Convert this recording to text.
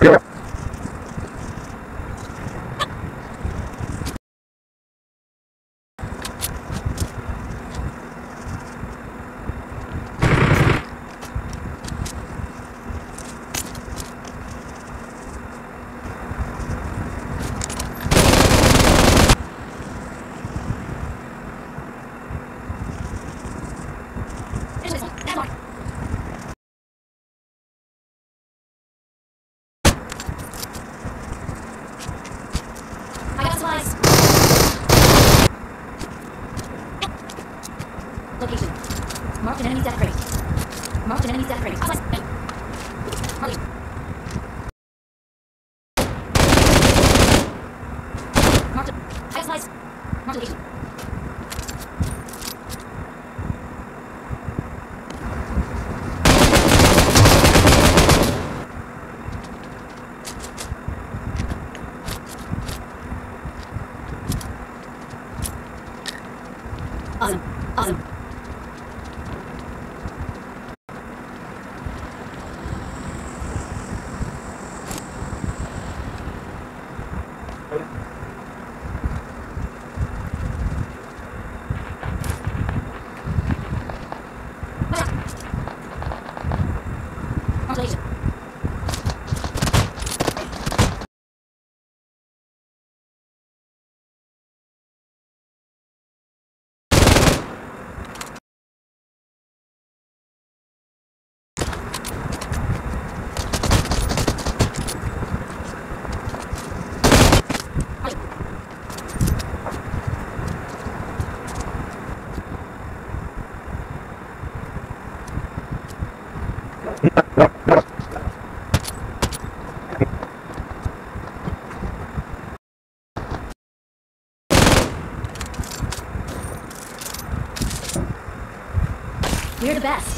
Go. Location. Marked an enemy death crate. Marked an enemy death crate. Marked. Marked location. Awesome. Awesome. You're the best.